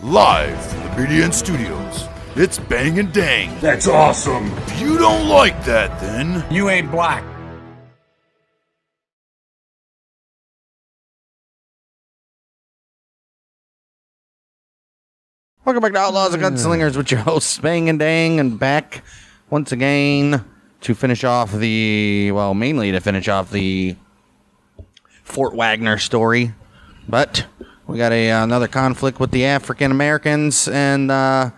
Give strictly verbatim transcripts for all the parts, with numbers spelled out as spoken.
Live from the B D N studios, it's Bang and Dang. That's awesome. If you don't like that, then you ain't black. Welcome back to Outlaws and Gunslingers with your hosts Bang and Dang, and back once again to finish off the, well, mainly to finish off the Fort Wagner story, but we got a, uh, another conflict with the African Americans and uh,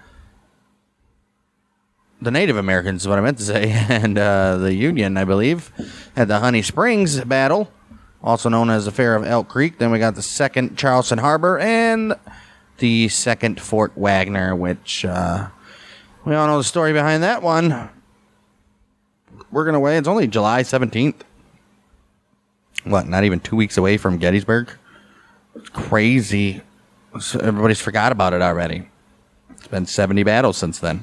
the Native Americans is what I meant to say, and uh, the Union, I believe, at the Honey Springs Battle, also known as the Affair of Elk Creek. Then we got the second Charleston Harbor and the second Fort Wagner, which uh, we all know the story behind that one. We're going to wait. It's only July seventeenth. What, not even two weeks away from Gettysburg? It's crazy. Everybody's forgot about it already. It's been seventy battles since then.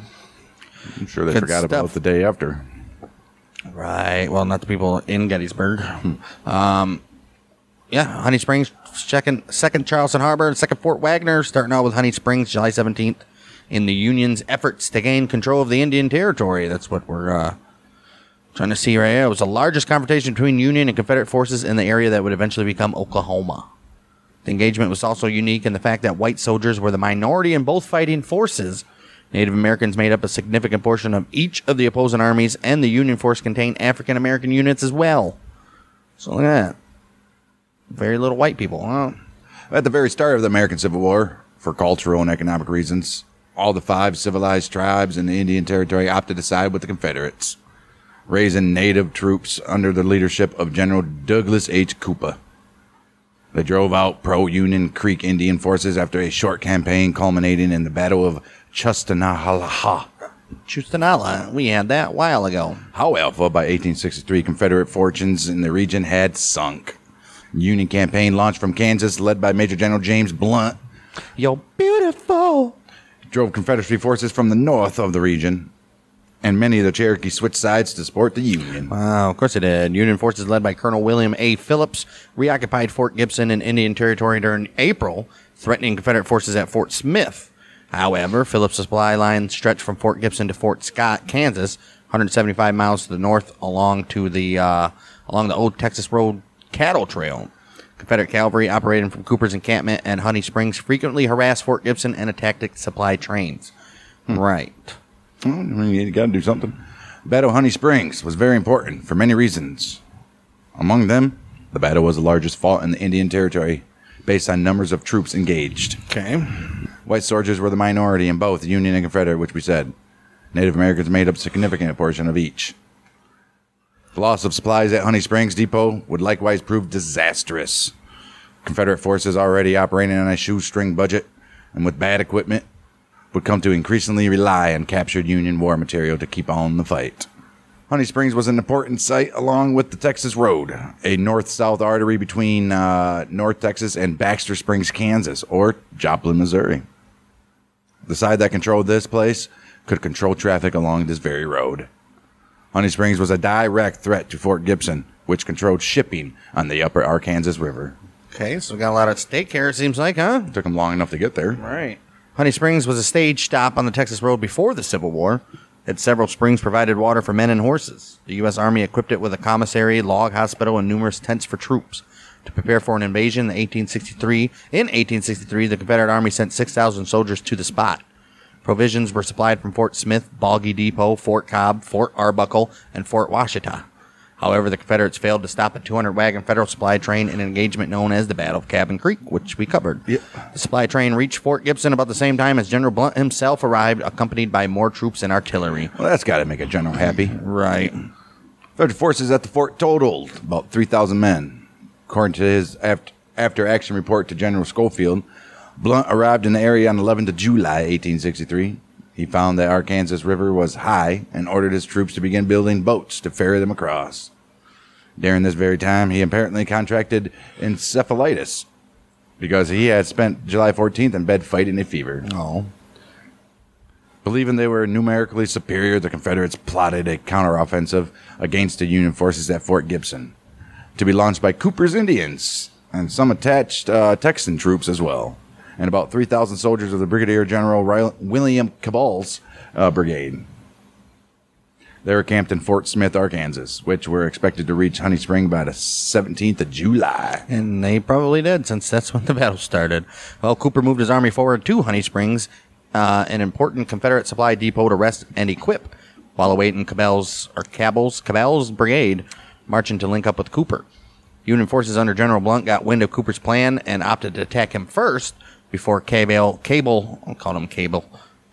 I'm sure they Good forgot stuff. about it the day after. Right. Well, not the people in Gettysburg. um, yeah, Honey Springs, second, second Charleston Harbor, and second Fort Wagner, starting out with Honey Springs, July seventeenth, in the Union's efforts to gain control of the Indian Territory. That's what we're... Uh, trying to see right here. It was the largest confrontation between Union and Confederate forces in the area that would eventually become Oklahoma. The engagement was also unique in the fact that white soldiers were the minority in both fighting forces. Native Americans made up a significant portion of each of the opposing armies, and the Union force contained African American units as well. So look at that. Very little white people. Huh? At the very start of the American Civil War, for cultural and economic reasons, all the five civilized tribes in the Indian Territory opted to side with the Confederates, raising native troops under the leadership of General Douglas H. Cooper. They drove out pro-Union Creek Indian forces after a short campaign culminating in the Battle of Chusto-Talasah. Chusto-Talasah, we had that a while ago. However, by eighteen sixty-three, Confederate fortunes in the region had sunk. Union campaign launched from Kansas, led by Major General James Blunt. You're beautiful. Drove Confederacy forces from the north of the region, and many of the Cherokee switched sides to support the Union. Wow, of course it did. Union forces led by Colonel William A. Phillips reoccupied Fort Gibson in Indian Territory during April, threatening Confederate forces at Fort Smith. However, Phillips' supply line stretched from Fort Gibson to Fort Scott, Kansas, one hundred seventy-five miles to the north along to the uh, along the old Texas Road cattle trail. Confederate cavalry operating from Cooper's encampment and Honey Springs frequently harassed Fort Gibson and attacked its supply trains. Hmm. Right. I mean, you got to do something. Battle of Honey Springs was very important for many reasons. Among them, the battle was the largest fought in the Indian Territory based on numbers of troops engaged. Okay. White soldiers were the minority in both Union and Confederate, which we said. Native Americans made up a significant portion of each. The loss of supplies at Honey Springs Depot would likewise prove disastrous. Confederate forces already operating on a shoestring budget and with bad equipment would come to increasingly rely on captured Union war material to keep on the fight. Honey Springs was an important site along with the Texas Road, a north-south artery between uh, North Texas and Baxter Springs, Kansas, or Joplin, Missouri. The side that controlled this place could control traffic along this very road. Honey Springs was a direct threat to Fort Gibson, which controlled shipping on the upper Arkansas River. Okay, so we got a lot at stake here, it seems like, huh? It took them long enough to get there. Right. Honey Springs was a stage stop on the Texas Road before the Civil War. Its several springs provided water for men and horses. The U S Army equipped it with a commissary, log hospital, and numerous tents for troops. To prepare for an invasion, the eighteen sixty-three, in eighteen sixty-three, the Confederate Army sent six thousand soldiers to the spot. Provisions were supplied from Fort Smith, Boggy Depot, Fort Cobb, Fort Arbuckle, and Fort Washita. However, the Confederates failed to stop a two hundred wagon federal supply train in an engagement known as the Battle of Cabin Creek, which we covered. Yep. The supply train reached Fort Gibson about the same time as General Blunt himself arrived, accompanied by more troops and artillery. Well, that's got to make a general happy. Right. Federal forces at the fort totaled about three thousand men. According to his after-action report to General Schofield, Blunt arrived in the area on the eleventh of July, eighteen sixty-three. He found that Arkansas River was high and ordered his troops to begin building boats to ferry them across. During this very time, he apparently contracted encephalitis because he had spent July fourteenth in bed fighting a fever. Oh. Believing they were numerically superior, the Confederates plotted a counteroffensive against the Union forces at Fort Gibson to be launched by Cooper's Indians and some attached uh, Texan troops as well. and about three thousand soldiers of the Brigadier General Ryla William Cabell's uh, brigade. They were camped in Fort Smith, Arkansas, which were expected to reach Honey Spring by the seventeenth of July. And they probably did, since that's when the battle started. Well, Cooper moved his army forward to Honey Springs, uh, an important Confederate supply depot, to rest and equip, while awaiting Cabell's, or Cabell's, Cabell's brigade marching to link up with Cooper. Union forces under General Blunt got wind of Cooper's plan and opted to attack him first before Cabell, Cabell, I'll call him Cabell,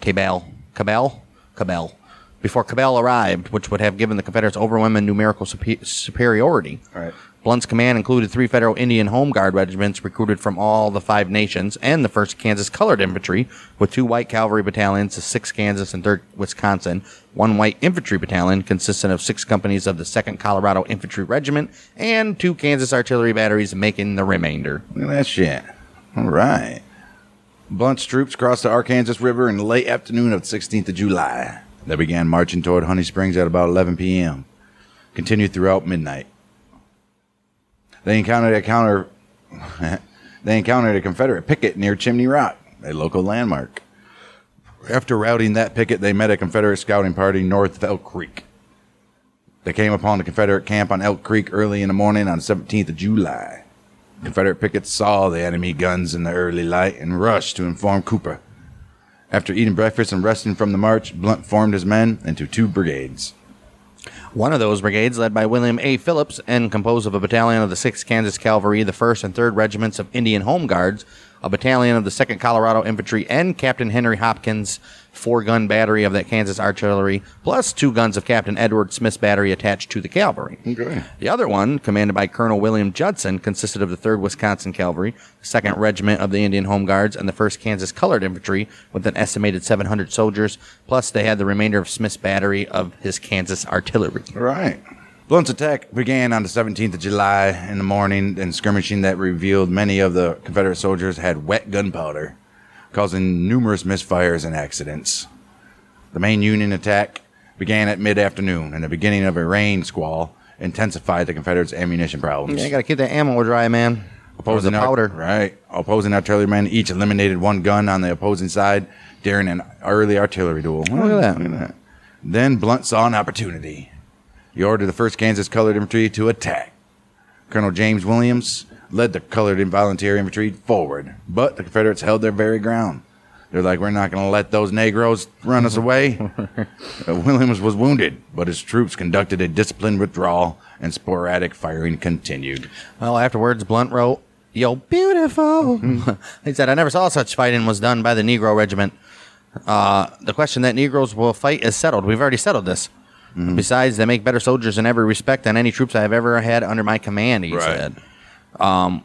Cabell, Cabell, Cabell. Before Cabell arrived, which would have given the Confederates overwhelming numerical super superiority. All right. Blunt's command included three Federal Indian Home Guard regiments recruited from all the five nations and the first Kansas Colored Infantry, with two white cavalry battalions, the sixth Kansas and third Wisconsin, one white infantry battalion consisting of six companies of the second Colorado Infantry Regiment, and two Kansas artillery batteries making the remainder. Look at that shit. All right. Blunt's troops crossed the Arkansas River in the late afternoon of the sixteenth of July. They began marching toward Honey Springs at about eleven p m Continued throughout midnight. They encountered a counter. they encountered a Confederate picket near Chimney Rock, a local landmark. After routing that picket, they met a Confederate scouting party north of Elk Creek. They came upon the Confederate camp on Elk Creek early in the morning on the seventeenth of July. Confederate pickets saw the enemy guns in the early light and rushed to inform Cooper. After eating breakfast and resting from the march, Blunt formed his men into two brigades. One of those brigades, led by William A. Phillips and composed of a battalion of the sixth Kansas Cavalry, the first and third Regiments of Indian Home Guards, a battalion of the second Colorado Infantry, and Captain Henry Hopkins' four-gun battery of that Kansas Artillery, plus two guns of Captain Edward Smith's battery attached to the cavalry. Okay. The other one, commanded by Colonel William Judson, consisted of the third Wisconsin Cavalry, the second Regiment of the Indian Home Guards, and the first Kansas Colored Infantry, with an estimated seven hundred soldiers, plus they had the remainder of Smith's battery of his Kansas Artillery. All right. Blunt's attack began on the seventeenth of July in the morning, and skirmishing that revealed many of the Confederate soldiers had wet gunpowder, causing numerous misfires and accidents. The main Union attack began at mid-afternoon, and the beginning of a rain squall intensified the Confederates' ammunition problems. Yeah, you gotta keep that ammo dry, man. Opposing the powder. Right. Opposing artillerymen each eliminated one gun on the opposing side during an early artillery duel. Look at that. Look at that. Then Blunt saw an opportunity. He ordered the first Kansas Colored Infantry to attack. Colonel James Williams led the Colored and Volunteer Infantry forward, but the Confederates held their very ground. They're like, we're not going to let those Negroes run us away. Williams was wounded, but his troops conducted a disciplined withdrawal, and sporadic firing continued. Well, afterwards, Blunt wrote, "Yo, beautiful." He said, "I never saw such fighting was done by the Negro regiment. Uh, the question that Negroes will fight is settled. We've already settled this. Mm-hmm. Besides, they make better soldiers in every respect than any troops I have ever had under my command," he right. said. Um,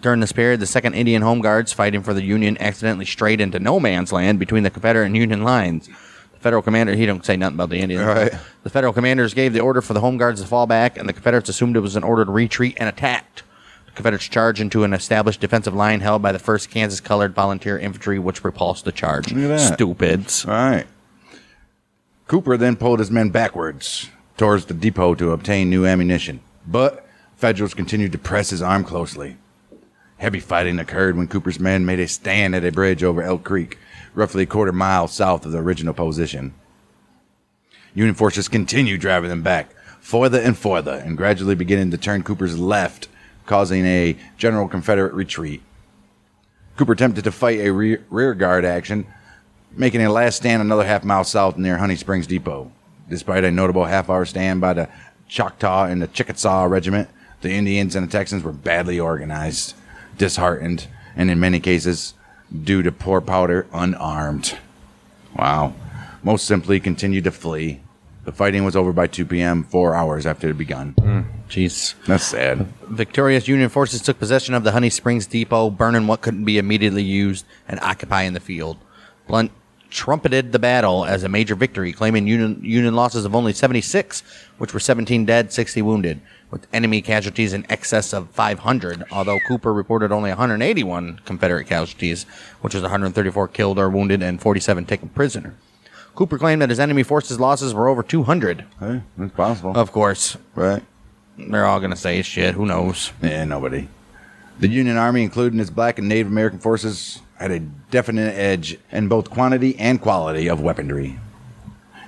during this period, the second Indian Home Guards fighting for the Union accidentally strayed into no man's land between the Confederate and Union lines. The Federal commander, he don't say nothing about the Indians. Right. The Federal commanders gave the order for the Home Guards to fall back, and the Confederates assumed it was an order to retreat and attacked. The Confederates charged into an established defensive line held by the first Kansas Colored Volunteer Infantry, which repulsed the charge. Stupids. All right. Cooper then pulled his men backwards towards the depot to obtain new ammunition, but Federals continued to press his arm closely. Heavy fighting occurred when Cooper's men made a stand at a bridge over Elk Creek, roughly a quarter mile south of the original position. Union forces continued driving them back, further and further, and gradually beginning to turn Cooper's left, causing a general Confederate retreat. Cooper attempted to fight a re rearguard action, making a last stand another half mile south near Honey Springs Depot. Despite a notable half-hour stand by the Choctaw and the Chickasaw Regiment, the Indians and the Texans were badly organized, disheartened, and in many cases, due to poor powder, unarmed. Wow. Most simply continued to flee. The fighting was over by two p m, four hours after it had begun. Mm, jeez. That's sad. Victorious Union forces took possession of the Honey Springs Depot, burning what couldn't be immediately used, and occupying the field. Blunt trumpeted the battle as a major victory, claiming Union, Union losses of only seventy-six, which were seventeen dead, sixty wounded, with enemy casualties in excess of five hundred, although Cooper reported only one hundred eighty-one Confederate casualties, which was one hundred thirty-four killed or wounded and forty-seven taken prisoner. Cooper claimed that his enemy forces' losses were over two hundred. Hey, that's possible. Of course. Right. They're all going to say shit. Who knows? Yeah, nobody. The Union Army, including its black and Native American forces, had a definite edge in both quantity and quality of weaponry.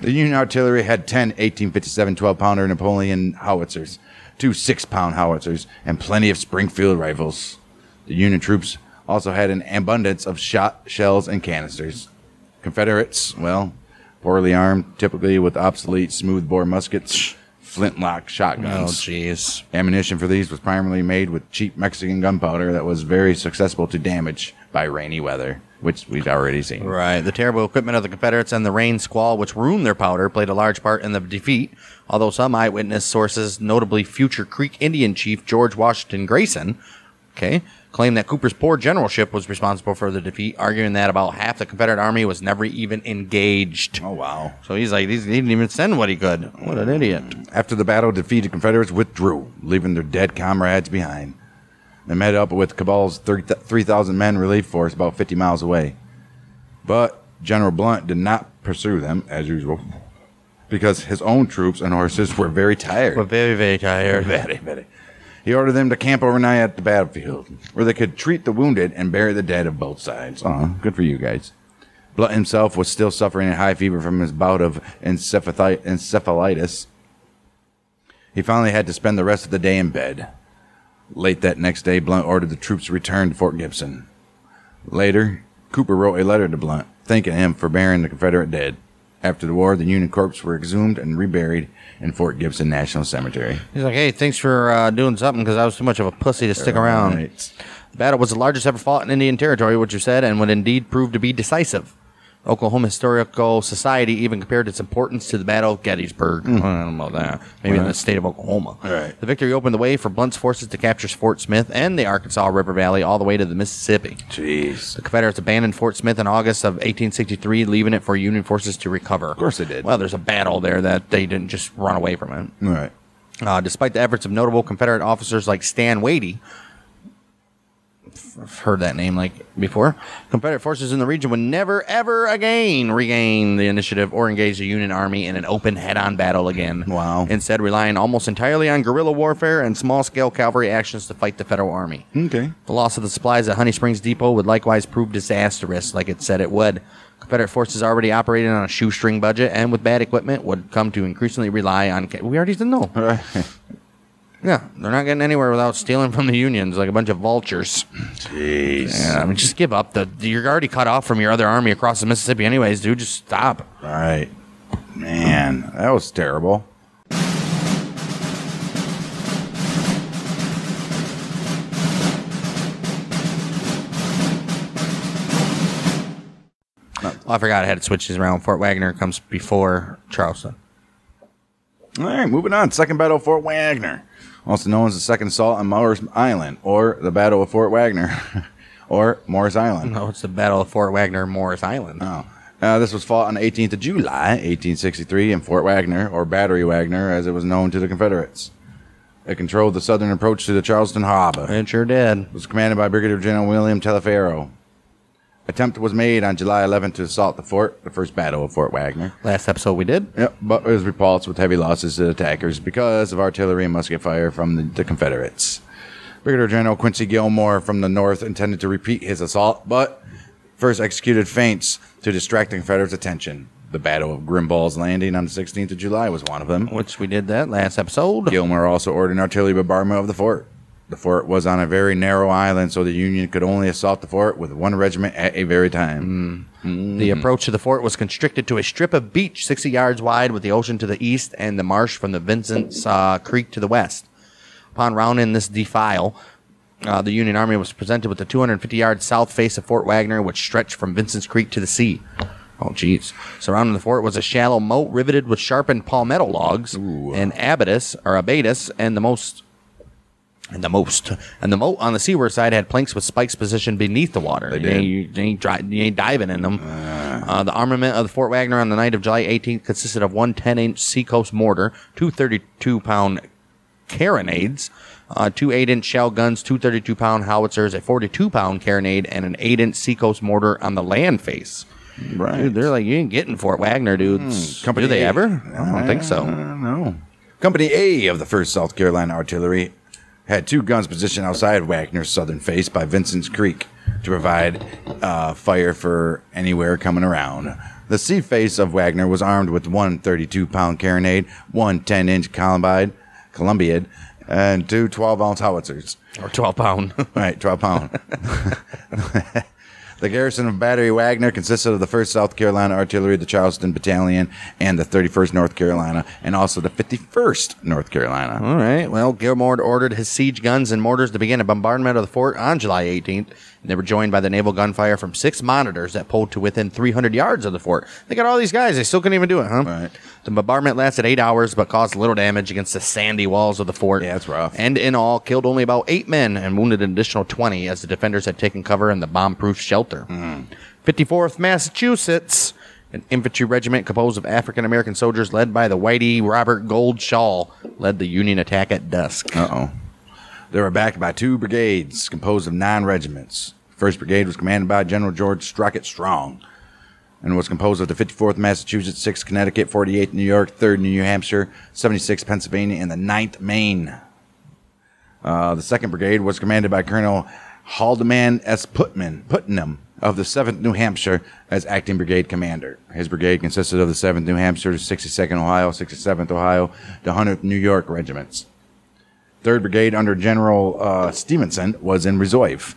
The Union artillery had ten eighteen fifty-seven twelve-pounder Napoleon howitzers, two six-pound howitzers, and plenty of Springfield rifles. The Union troops also had an abundance of shot, shells, and canisters. Confederates, well, poorly armed, typically with obsolete smoothbore muskets, flintlock shotguns. Oh, jeez. Ammunition for these was primarily made with cheap Mexican gunpowder that was very susceptible to damage by rainy weather, which we've already seen. Right. The terrible equipment of the Confederates and the rain squall, which ruined their powder, played a large part in the defeat, although some eyewitness sources, notably future Creek Indian Chief George Washington Grayson, okay, claimed that Cooper's poor generalship was responsible for the defeat, arguing that about half the Confederate army was never even engaged. Oh, wow. So he's like, he didn't even send what he could. What an idiot. After the battle, defeated Confederates withdrew, leaving their dead comrades behind. They met up with Cabell's three thousand men relief force about fifty miles away. But General Blunt did not pursue them, as usual, because his own troops and horses were very tired. Were very, very tired. Very, very. He ordered them to camp overnight at the battlefield, where they could treat the wounded and bury the dead of both sides. Uh-huh. Good for you guys. Blunt himself was still suffering a high fever from his bout of encephalitis. He finally had to spend the rest of the day in bed. Late that next day, Blunt ordered the troops to return to Fort Gibson. Later, Cooper wrote a letter to Blunt, thanking him for burying the Confederate dead. After the war, the Union corpses were exhumed and reburied in Fort Gibson National Cemetery. He's like, hey, thanks for uh, doing something, because I was too much of a pussy to stick All around. Right. The battle was the largest ever fought in Indian Territory, which you said, and would indeed prove to be decisive. Oklahoma Historical Society even compared its importance to the Battle of Gettysburg. Mm. I don't know about that. Maybe right. in the state of Oklahoma. Right. The victory opened the way for Blunt's forces to capture Fort Smith and the Arkansas River Valley all the way to the Mississippi. Jeez. The Confederates abandoned Fort Smith in August of eighteen sixty-three, leaving it for Union forces to recover. Of course they did. Well, there's a battle there that they didn't just run away from it. Right. Uh, despite the efforts of notable Confederate officers like Stan Wadey, I've heard that name like before. Confederate forces in the region would never, ever again regain the initiative or engage the Union Army in an open head-on battle again. Wow. Instead, relying almost entirely on guerrilla warfare and small-scale cavalry actions to fight the Federal Army. Okay. The loss of the supplies at Honey Springs Depot would likewise prove disastrous, like it said it would. Confederate forces already operating on a shoestring budget and with bad equipment would come to increasingly rely on... Ca we already didn't know. All right. Yeah, they're not getting anywhere without stealing from the Unions like a bunch of vultures. Jeez. Yeah, I mean, just give up. The You're already cut off from your other army across the Mississippi anyways, dude. Just stop. All right. Man, that was terrible. Oh, I forgot I had to switch these around. Fort Wagner comes before Charleston. All right, moving on. Second Battle of Fort Wagner, also known as the Second Assault on Morris Island, or the Battle of Fort Wagner, or Morris Island. No, it's the Battle of Fort Wagner, Morris Island. Oh. Uh, this was fought on the eighteenth of July, eighteen sixty-three, in Fort Wagner, or Battery Wagner, as it was known to the Confederates. It controlled the southern approach to the Charleston Harbor. It sure did. It was commanded by Brigadier General William Taliaferro. Attempt was made on July eleventh to assault the fort, the first battle of Fort Wagner. Last episode we did. Yep, but it was repulsed with heavy losses to the attackers because of artillery and musket fire from the, the Confederates. Brigadier General Quincy Gilmore from the north intended to repeat his assault, but first executed feints to distract the Confederates' attention. The Battle of Grimball's Landing on the sixteenth of July was one of them. Which we did that last episode. Gilmore also ordered an artillery bombardment of the fort. The fort was on a very narrow island, so the Union could only assault the fort with one regiment at a very time. Mm. Mm. The approach to the fort was constricted to a strip of beach sixty yards wide with the ocean to the east and the marsh from the Vincent's uh, Creek to the west. Upon rounding this defile, uh, the Union Army was presented with the two hundred fifty yard south face of Fort Wagner, which stretched from Vincent's Creek to the sea. Oh, jeez. Surrounding the fort was a shallow moat riveted with sharpened palmetto logs, Ooh. an abatis, or abatis, and the most... And the most. And the moat on the seaward side had planks with spikes positioned beneath the water. They did. You, you, ain't, dry, you ain't diving in them. Uh, uh, the armament of the Fort Wagner on the night of July eighteenth consisted of one ten inch seacoast mortar, two thirty-two pound carronades, uh, two eight inch shell guns, two thirty-two pound howitzers, a forty-two pound carronade, and an eight inch seacoast mortar on the land face. Right. Dude, they're like, you ain't getting Fort Wagner, dudes. Mm, company Do they a. ever? I don't I, think so. No. Company A of the first South Carolina Artillery had two guns positioned outside Wagner's southern face by Vincent's Creek. to provide uh, fire for anywhere coming around. The sea face of Wagner was armed with one thirty-two pound carronade, one ten inch columbine, columbiad, and two twelve ounce howitzers. Or twelve pound. Right, twelve pound. The garrison of Battery Wagner consisted of the first South Carolina Artillery, the Charleston Battalion, and the thirty-first North Carolina, and also the fifty-first North Carolina. All right. Well, Gilmore ordered his siege guns and mortars to begin a bombardment of the fort on July eighteenth. And they were joined by the naval gunfire from six monitors that pulled to within three hundred yards of the fort. They got all these guys. They still couldn't even do it, huh? Right. The bombardment lasted eight hours but caused little damage against the sandy walls of the fort. Yeah, that's rough. And in all, killed only about eight men and wounded an additional twenty as the defenders had taken cover in the bomb-proof shelter. Mm. fifty-fourth Massachusetts, an infantry regiment composed of African-American soldiers led by the Whitey Robert Gold Shaw, led the Union attack at dusk. Uh-oh. They were backed by two brigades composed of nine regiments. The first Brigade was commanded by General George Strockett Strong and was composed of the fifty-fourth Massachusetts, sixth Connecticut, forty-eighth New York, third New Hampshire, seventy-sixth Pennsylvania, and the ninth Maine. Uh, the second Brigade was commanded by Colonel Haldeman S. Putnam, Putnam of the seventh New Hampshire as acting brigade commander. His brigade consisted of the seventh New Hampshire, sixty-second Ohio, sixty-seventh Ohio, the hundredth New York regiments. third Brigade under General uh, Stevenson was in reserve,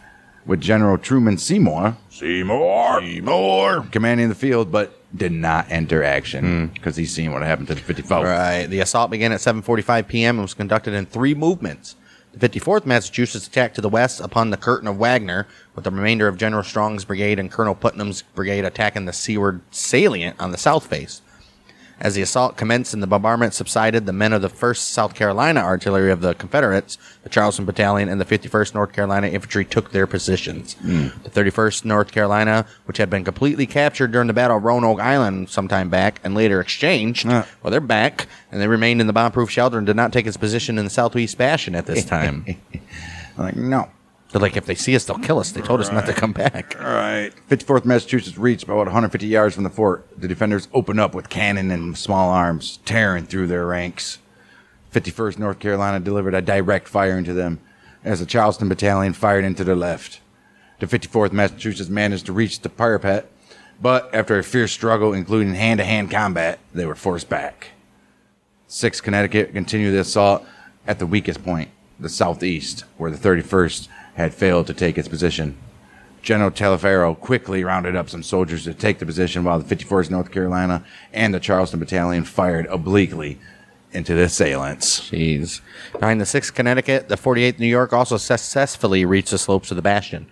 with General Truman Seymour, Seymour, Seymour commanding the field, but did not enter action because mm. he's seen what happened to the fifty-fourth. Right. The assault began at seven forty-five p m and was conducted in three movements. The fifty-fourth Massachusetts attacked to the west upon the curtain of Wagner, with the remainder of General Strong's brigade and Colonel Putnam's brigade attacking the seaward salient on the south face. As the assault commenced and the bombardment subsided, the men of the first South Carolina Artillery of the Confederates, the Charleston Battalion, and the fifty-first North Carolina Infantry took their positions. Mm. The thirty-first North Carolina, which had been completely captured during the Battle of Roanoke Island sometime back and later exchanged, uh. well, they're back, and they remained in the bomb-proof shelter and did not take its position in the southeast fashion at this time. Like, no. They're like, if they see us, they'll kill us. They told right. us not to come back. All right. fifty-fourth Massachusetts reached about one hundred fifty yards from the fort. The defenders opened up with cannon and small arms, tearing through their ranks. fifty-first North Carolina delivered a direct fire into them as the Charleston Battalion fired into their left. The fifty-fourth Massachusetts managed to reach the parapet, but after a fierce struggle, including hand-to-hand combat, they were forced back. sixth Connecticut continued the assault at the weakest point, the southeast, where the thirty-first had failed to take its position. General Taliaferro quickly rounded up some soldiers to take the position while the fifty-first North Carolina and the Charleston Battalion fired obliquely into the assailants. Jeez. Behind the sixth Connecticut, the forty-eighth New York also successfully reached the slopes of the bastion.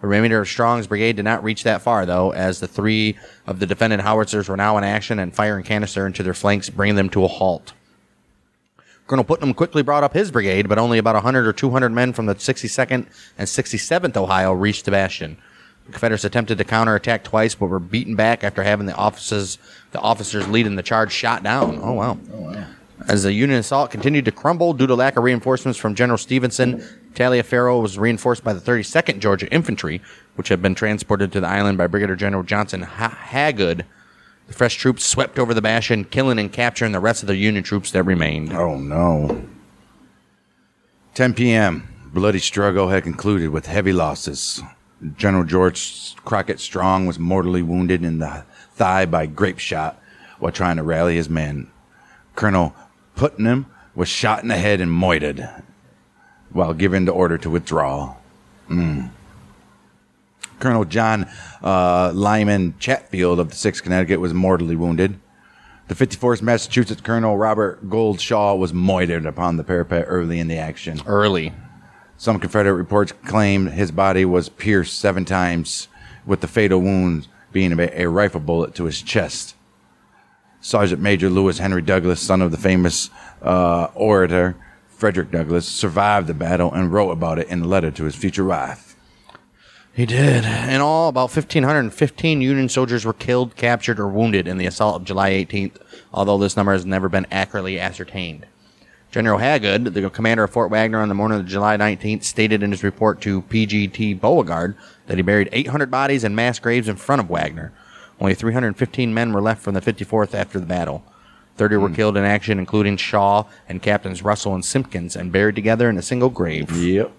The remainder of Strong's brigade did not reach that far, though, as the three of the defendant howitzers were now in action and firing canister into their flanks, bringing them to a halt. Colonel Putnam quickly brought up his brigade, but only about one hundred or two hundred men from the sixty-second and sixty-seventh Ohio reached the bastion. The Confederates attempted to counterattack twice, but were beaten back after having the officers, the officers leading the charge shot down. Oh, wow. Oh, wow. As the Union assault continued to crumble due to lack of reinforcements from General Stevenson, Taliaferro was reinforced by the thirty-second Georgia Infantry, which had been transported to the island by Brigadier General Johnson Haggood. The fresh troops swept over the bastion, killing and capturing the rest of the Union troops that remained. Oh, no. ten p m Bloody struggle had concluded with heavy losses. General George Crockett Strong was mortally wounded in the thigh by grape shot while trying to rally his men. Colonel Putnam was shot in the head and moited while given the order to withdraw. Mm. Colonel John uh, Lyman Chatfield of the sixth Connecticut was mortally wounded. The fifty-first Massachusetts Colonel Robert Gold Shaw was moitered upon the parapet early in the action. Early. Some Confederate reports claimed his body was pierced seven times, with the fatal wound being a rifle bullet to his chest. Sergeant Major Lewis Henry Douglas, son of the famous uh, orator Frederick Douglass, survived the battle and wrote about it in a letter to his future wife. He did. In all, about one thousand five hundred fifteen Union soldiers were killed, captured, or wounded in the assault of July eighteenth, although this number has never been accurately ascertained. General Haggood, the commander of Fort Wagner on the morning of July nineteenth, stated in his report to P G T Beauregard that he buried eight hundred bodies in mass graves in front of Wagner. Only three hundred fifteen men were left from the fifty-fourth after the battle. thirty were mm. killed in action, including Shaw and Captains Russell and Simpkins, and buried together in a single grave. Yep.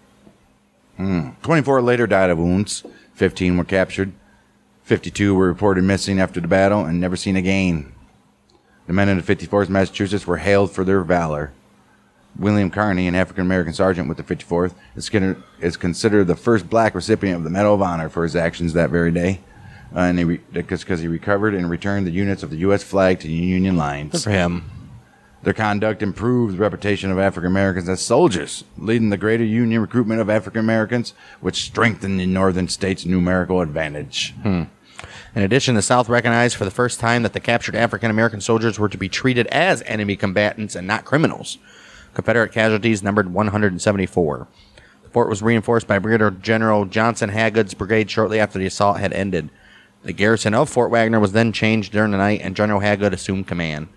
Mm. twenty-four later died of wounds, fifteen were captured, fifty-two were reported missing after the battle and never seen again. The men of the fifty-fourth Massachusetts were hailed for their valor. William Kearney, an African-American sergeant with the fifty-fourth, is considered the first black recipient of the Medal of Honor for his actions that very day, uh, and he because he recovered and returned the units of the U S flag to the Union lines. Good for him. Their conduct improved the reputation of African-Americans as soldiers, leading the greater Union recruitment of African-Americans, which strengthened the northern states' numerical advantage. Hmm. In addition, the South recognized for the first time that the captured African-American soldiers were to be treated as enemy combatants and not criminals. Confederate casualties numbered one hundred seventy-four. The fort was reinforced by Brigadier General Johnson Haggood's brigade shortly after the assault had ended. The garrison of Fort Wagner was then changed during the night, and General Haggood assumed command.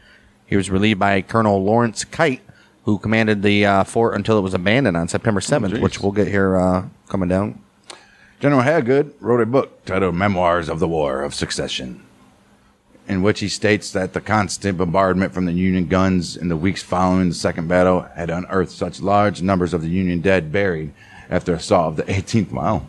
He was relieved by Colonel Lawrence Kite, who commanded the uh, fort until it was abandoned on September seventh, oh, which we'll get here uh, coming down. General Haggood wrote a book titled Memoirs of the War of Secession, in which he states that the constant bombardment from the Union guns in the weeks following the Second Battle had unearthed such large numbers of the Union dead buried after assault of the eighteenth mile,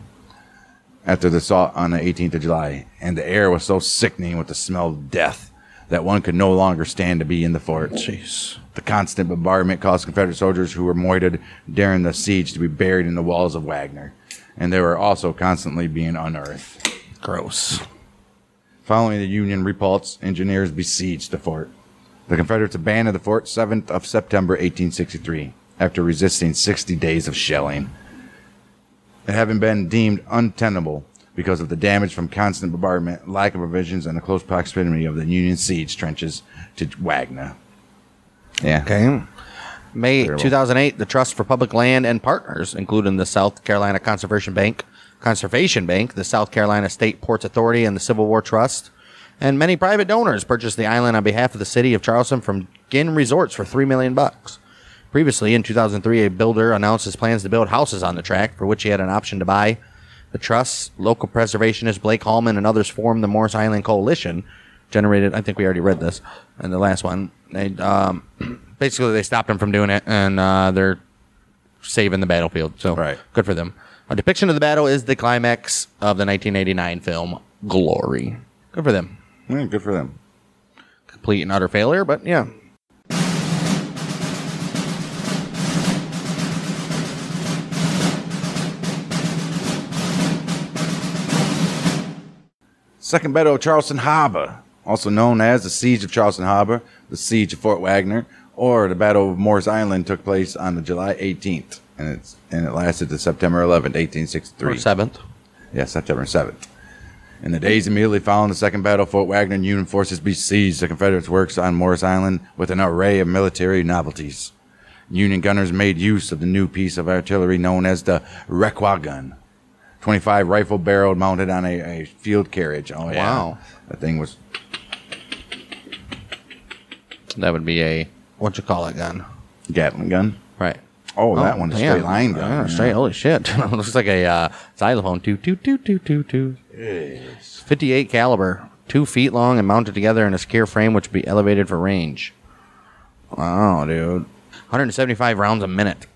after the assault on the eighteenth of July, and the air was so sickening with the smell of death that one could no longer stand to be in the fort. Jeez. The constant bombardment caused Confederate soldiers who were moited during the siege to be buried in the walls of Wagner, and they were also constantly being unearthed. Gross. Following the Union repulse, engineers besieged the fort. The Confederates abandoned the fort seventh of September eighteen sixty-three after resisting sixty days of shelling. It having been deemed untenable because of the damage from constant bombardment, lack of provisions, and the close proximity of the Union siege trenches to Wagner. Yeah. Okay. May two thousand eight, the Trust for Public Land and Partners, including the South Carolina Conservation Bank, Conservation Bank, the South Carolina State Ports Authority, and the Civil War Trust, and many private donors purchased the island on behalf of the city of Charleston from Ginn Resorts for three million bucks. Previously, in two thousand three, a builder announced his plans to build houses on the tract, for which he had an option to buy. The trusts, local preservationist Blake Hallman, and others formed the Morris Island Coalition. Generated, I think we already read this in the last one. They um, basically they stopped him from doing it, and uh, they're saving the battlefield. So right. Good for them. A depiction of the battle is the climax of the nineteen eighty-nine film Glory. Good for them. Yeah, good for them. Complete and utter failure, but yeah. Second Battle of Charleston Harbor, also known as the Siege of Charleston Harbor, the Siege of Fort Wagner, or the Battle of Morris Island, took place on the July eighteenth. And, it's, and it lasted to September eleventh, eighteen sixty-three. Or seventh. Yeah, September seventh. In the days immediately following the Second Battle, Fort Wagner and Union forces besieged the Confederate works on Morris Island with an array of military novelties. Union gunners made use of the new piece of artillery known as the Requa gun. twenty-five rifle barreled mounted on a, a field carriage. Oh, yeah. Wow. That thing was... That would be a... What you call it gun? Gatling gun. Right. Oh, that oh, one, a straight line gun. Yeah, straight, holy shit. It looks like a uh, xylophone. Two, two, two, two, two, two. Yes. fifty-eight caliber, two feet long and mounted together in a secure frame, which would be elevated for range. Wow, dude. one hundred seventy-five rounds a minute.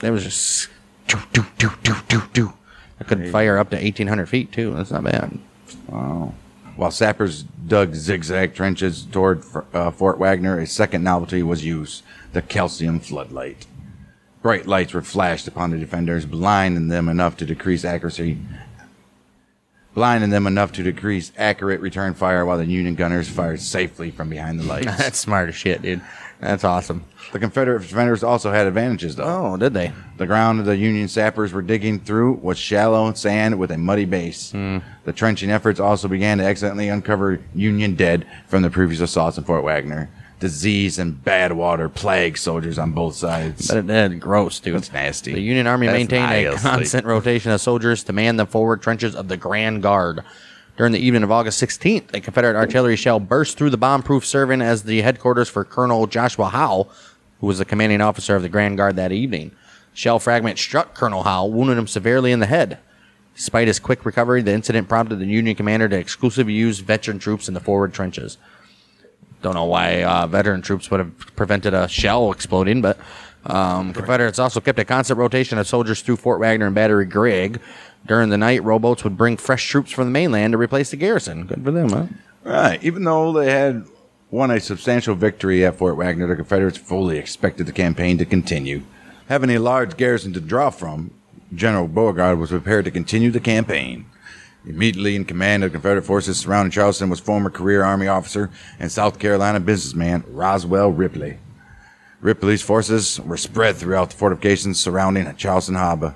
That was just... Doo, doo, doo, doo, doo, doo. I could fire up to eighteen hundred feet, too. That's not bad. Wow. While sappers dug zigzag trenches toward uh, Fort Wagner, a second novelty was used, the calcium floodlight. Bright lights were flashed upon the defenders, blinding them enough to decrease accuracy, blinding them enough to decrease accurate return fire while the Union gunners fired safely from behind the lights. That's smart as shit, dude. That's awesome. The Confederate defenders also had advantages, though. Oh, did they? The ground the Union sappers were digging through was shallow sand with a muddy base. Mm. The trenching efforts also began to accidentally uncover Union dead from the previous assaults in Fort Wagner. Disease and bad water plagued soldiers on both sides. But it did. Gross, dude. That's nasty. The Union Army That's maintained nice. a constant rotation of soldiers to man the forward trenches of the Grand Guard. During the evening of August sixteenth, a Confederate artillery shell burst through the bomb-proof, serving as the headquarters for Colonel Joshua Howe, who was the commanding officer of the Grand Guard that evening. Shell fragment struck Colonel Howe, wounding him severely in the head. Despite his quick recovery, the incident prompted the Union commander to exclusively use veteran troops in the forward trenches. Don't know why uh, veteran troops would have prevented a shell exploding, but Um, Confederates also kept a constant rotation of soldiers through Fort Wagner and Battery Gregg. During the night, rowboats would bring fresh troops from the mainland to replace the garrison. Good for them, huh? Right. Even though they had won a substantial victory at Fort Wagner, the Confederates fully expected the campaign to continue. Having a large garrison to draw from, General Beauregard was prepared to continue the campaign. Immediately in command of the Confederate forces surrounding Charleston was former career Army officer and South Carolina businessman Roswell Ripley. Ripley's forces were spread throughout the fortifications surrounding Charleston Harbor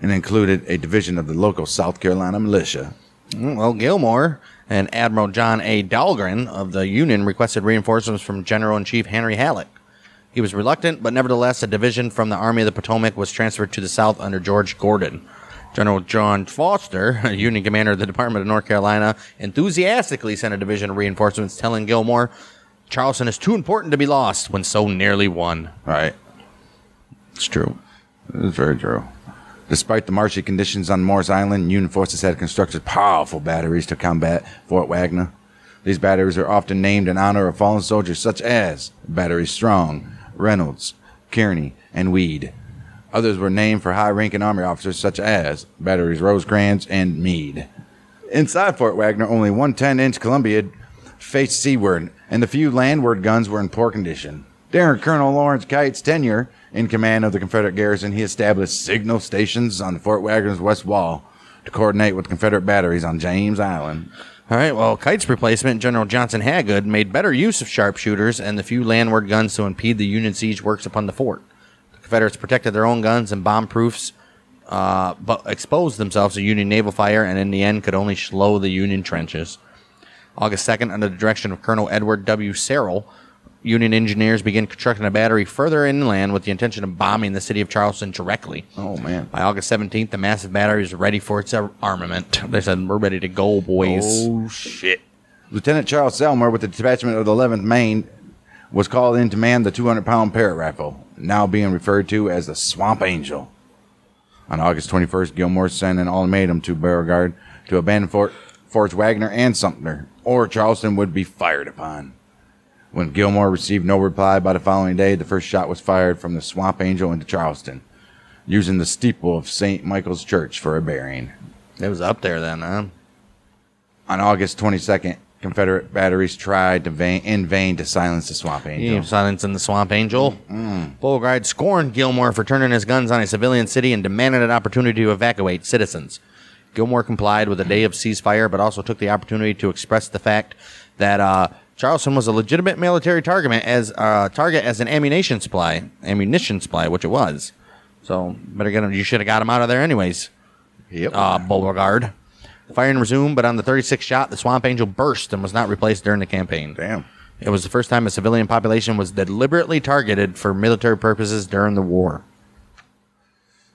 and included a division of the local South Carolina militia. Well, Gilmore and Admiral John A. Dahlgren of the Union requested reinforcements from General-in-Chief Henry Halleck. He was reluctant, but nevertheless, a division from the Army of the Potomac was transferred to the south under George Gordon. General John Foster, a Union commander of the Department of North Carolina, enthusiastically sent a division of reinforcements, telling Gilmore, Charleston is too important to be lost when so nearly won. Right. It's true. It's very true. Despite the marshy conditions on Morris Island, Union forces had constructed powerful batteries to combat Fort Wagner. These batteries are often named in honor of fallen soldiers such as Battery Strong, Reynolds, Kearney, and Weed. Others were named for high-ranking Army officers such as Batteries Rosecrans and Meade. Inside Fort Wagner, only one ten-inch Columbia faced seaward, and the few landward guns were in poor condition. During Colonel Lawrence Kite's tenure in command of the Confederate garrison, he established signal stations on Fort Wagner's west wall to coordinate with Confederate batteries on James Island. All right, well, Kite's replacement, General Johnson Haggood, made better use of sharpshooters and the few landward guns to impede the Union siege works upon the fort. The Confederates protected their own guns and bomb-proofs, uh, but exposed themselves to Union naval fire and in the end could only slow the Union trenches. August second, under the direction of Colonel Edward W. Serrell, Union engineers began constructing a battery further inland with the intention of bombing the city of Charleston directly. Oh, man. By August seventeenth, the massive battery was ready for its armament. They said, we're ready to go, boys. Oh, shit. Lieutenant Charles Selmer, with the detachment of the eleventh Maine, was called in to man the two hundred pound Parrott rifle, now being referred to as the Swamp Angel. On August twenty-first, Gilmore sent an ultimatum to Beauregard to abandon Fort, Forts Wagner and Sumter, or Charleston would be fired upon. When Gilmore received no reply by the following day, the first shot was fired from the Swamp Angel into Charleston, using the steeple of Saint Michael's Church for a bearing. It was up there then, huh? On August twenty-second, Confederate batteries tried to vain, in vain to silence the Swamp Angel. Yeah, silencing the Swamp Angel. Mm. Beauregard scorned Gilmore for turning his guns on a civilian city and demanded an opportunity to evacuate citizens. Gilmore complied with a day of ceasefire, but also took the opportunity to express the fact that uh, Charleston was a legitimate military target as uh, target as an ammunition supply, ammunition supply, which it was. So better get him. You should have got him out of there anyways. Yep. Uh, Beauregard. Firing resumed, but on the thirty-sixth shot, the Swamp Angel burst and was not replaced during the campaign. Damn. It was the first time a civilian population was deliberately targeted for military purposes during the war.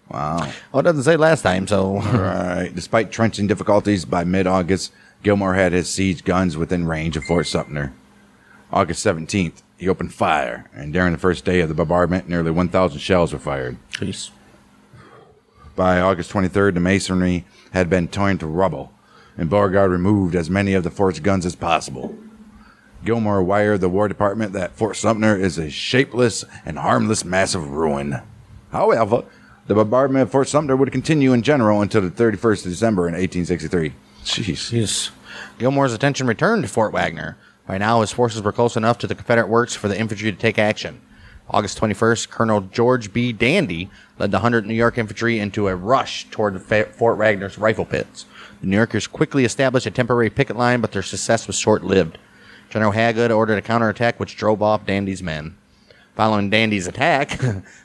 Wow. Oh, it doesn't say last time, so. All right. Despite trenching difficulties, by mid-August, Gilmore had his siege guns within range of Fort Sumter. August seventeenth, he opened fire, and during the first day of the bombardment, nearly one thousand shells were fired. Jeez. By August twenty-third, the masonry had been turned to rubble, and Beauregard removed as many of the fort's guns as possible. Gilmore wired the War Department that Fort Sumter is a shapeless and harmless mass of ruin. However, the bombardment of Fort Sumter would continue in general until the thirty-first of December in eighteen sixty-three. Jeez. Jeez. Gilmore's attention returned to Fort Wagner. By now, his forces were close enough to the Confederate works for the infantry to take action. August twenty-first, Colonel George B. Dandy led the hundredth New York Infantry into a rush toward Fort Wagner's rifle pits. The New Yorkers quickly established a temporary picket line, but their success was short-lived. General Haggood ordered a counterattack, which drove off Dandy's men. Following Dandy's attack,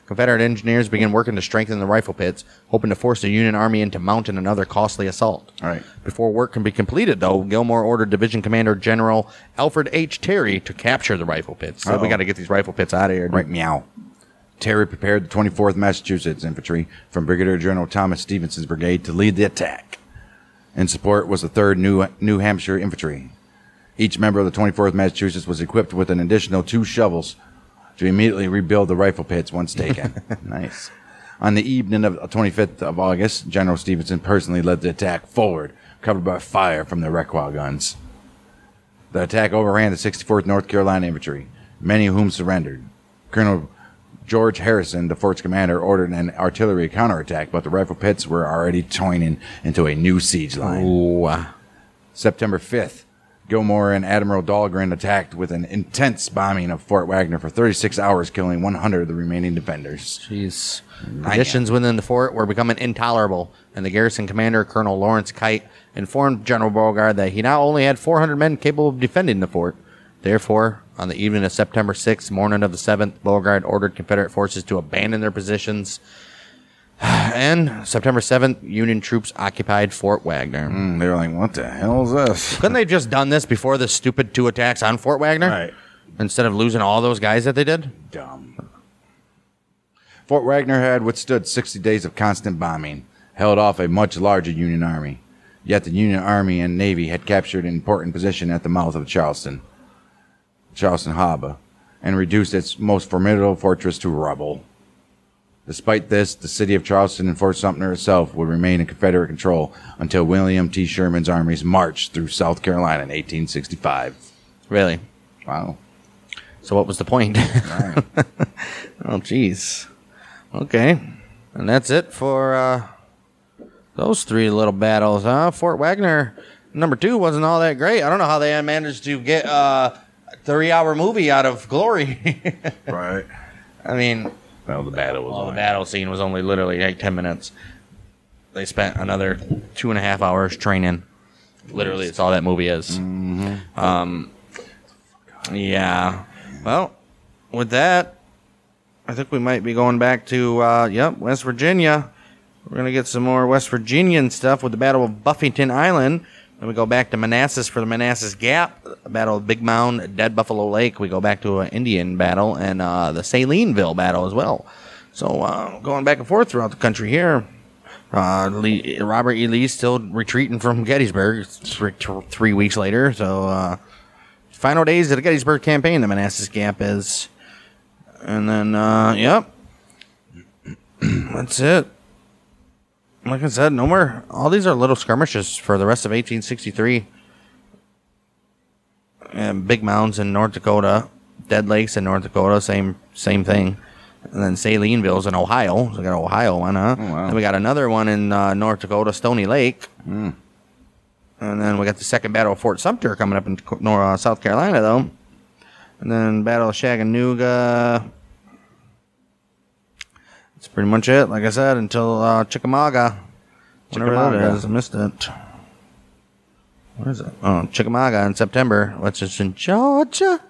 Confederate engineers began working to strengthen the rifle pits, hoping to force the Union Army into mounting another costly assault. All right. Before work can be completed, though, Gilmore ordered Division Commander General Alfred H. Terry to capture the rifle pits. So uh-oh. We got to get these rifle pits out of here. Dude. Right, meow. Terry prepared the twenty-fourth Massachusetts Infantry from Brigadier General Thomas Stevenson's brigade to lead the attack. In support was the third New, New Hampshire Infantry. Each member of the twenty-fourth Massachusetts was equipped with an additional two shovels to immediately rebuild the rifle pits once taken. Nice. On the evening of the twenty-fifth of August, General Stevenson personally led the attack forward, covered by fire from the recoil guns. The attack overran the sixty-fourth North Carolina Infantry, many of whom surrendered. Colonel George Harrison, the fort's commander, ordered an artillery counterattack, but the rifle pits were already joining into a new siege line. Ooh, uh. September fifth, Gilmore and Admiral Dahlgren attacked with an intense bombing of Fort Wagner for thirty-six hours, killing one hundred of the remaining defenders. Jeez. Conditions within the fort were becoming intolerable, and the garrison commander, Colonel Lawrence Kite, informed General Beauregard that he now only had four hundred men capable of defending the fort. Therefore, on the evening of September sixth, morning of the seventh, Beauregard ordered Confederate forces to abandon their positions. And September seventh, Union troops occupied Fort Wagner. Mm, they were like, what the hell is this? Couldn't they have just done this before the stupid two attacks on Fort Wagner? Right. Instead of losing all those guys that they did? Dumb. Fort Wagner had withstood sixty days of constant bombing, held off a much larger Union army. Yet the Union army and navy had captured an important position at the mouth of Charleston. Charleston Harbor, and reduced its most formidable fortress to rubble. Despite this, the city of Charleston and Fort Sumter itself would remain in Confederate control until William T. Sherman's armies marched through South Carolina in eighteen sixty-five. Really? Wow. So what was the point? Right. Oh, geez. Okay. And that's it for uh, those three little battles, huh? Fort Wagner, number two, wasn't all that great. I don't know how they managed to get... Uh, three-hour movie out of Glory. Right. I mean... Well, the battle was well, the battle scene was only literally like ten minutes. They spent another two and a half hours training. Literally, it's all that movie is. Mm-hmm. Um, yeah. Well, with that, I think we might be going back to, uh, yep, West Virginia. We're going to get some more West Virginian stuff with the Battle of Buffington Island. Then we go back to Manassas for the Manassas Gap, Battle of Big Mound, Dead Buffalo Lake. We go back to an Indian battle and uh, the Salineville battle as well. So uh, going back and forth throughout the country here. Uh, Lee, Robert E. Lee still retreating from Gettysburg three, three weeks later. So uh, final days of the Gettysburg campaign, the Manassas Gap is. And then, uh, yep, that's it. Like I said, no more. All these are little skirmishes for the rest of eighteen sixty-three. And Big Mounds in North Dakota, Dead Lakes in North Dakota, same same thing. And then Salineville's in Ohio. So we got an Ohio one, huh? Oh, wow. Then we got another one in uh, North Dakota, Stony Lake. Mm. And then we got the Second Battle of Fort Sumter coming up in uh, South Carolina, though. And then Battle of Chattanooga. That's pretty much it, like I said, until uh, Chickamauga. Chickamauga. Whatever that is, I missed it. What is it? Oh, Chickamauga in September, which is in Georgia.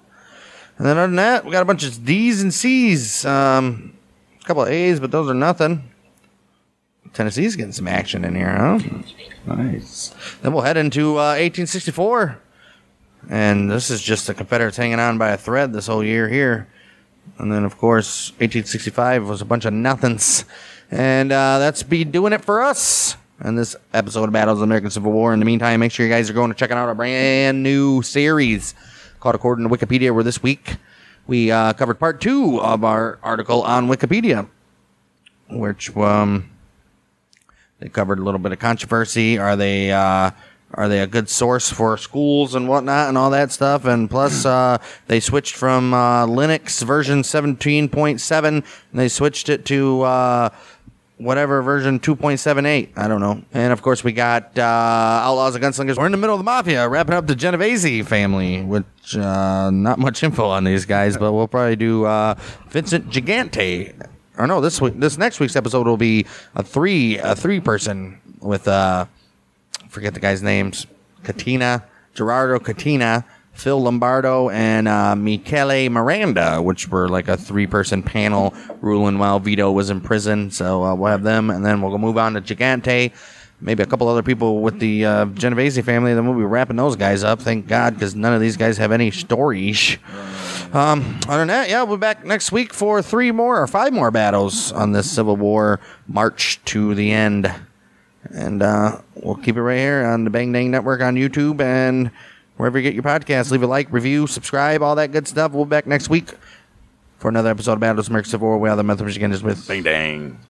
And then other than that, we got a bunch of D's and C's. Um, a couple of A's, but those are nothing. Tennessee's getting some action in here, huh? Nice. Then we'll head into uh, eighteen sixty-four. And this is just the Confederates hanging on by a thread this whole year here. And then, of course, eighteen sixty-five was a bunch of nothings. And uh, that's be doing it for us in this episode of Battles of the American Civil War. In the meantime, make sure you guys are going to check out our brand new series called According to Wikipedia, where this week we uh, covered part two of our article on Wikipedia, which um, they covered a little bit of controversy. Are they... Uh, Are they a good source for schools and whatnot and all that stuff? And plus, uh, they switched from uh, Linux version seventeen point seven, and they switched it to uh, whatever version two point seven eight. I don't know. And, of course, we got uh, Outlaws and Gunslingers. We're in the middle of the Mafia, wrapping up the Genovese family, which uh, not much info on these guys, but we'll probably do uh, Vincent Gigante. Or no, this week, this next week's episode will be a three, a three-person with... Uh, forget the guys' names. Katina, Gerardo Katina, Phil Lombardo, and uh, Michele Miranda, which were like a three-person panel ruling while Vito was in prison. So uh, we'll have them, and then we'll move on to Gigante, maybe a couple other people with the uh, Genovese family. Then we'll be wrapping those guys up, thank God, because none of these guys have any stories. Um, other than that, yeah, we'll be back next week for three more or five more battles on this Civil War march to the end. And uh, we'll keep it right here on the Bang Dang Network on YouTube and wherever you get your podcasts. Leave a like, review, subscribe, all that good stuff. We'll be back next week for another episode of Battles of the American Civil War. We are the Methodist Michiganders with Bang Dang.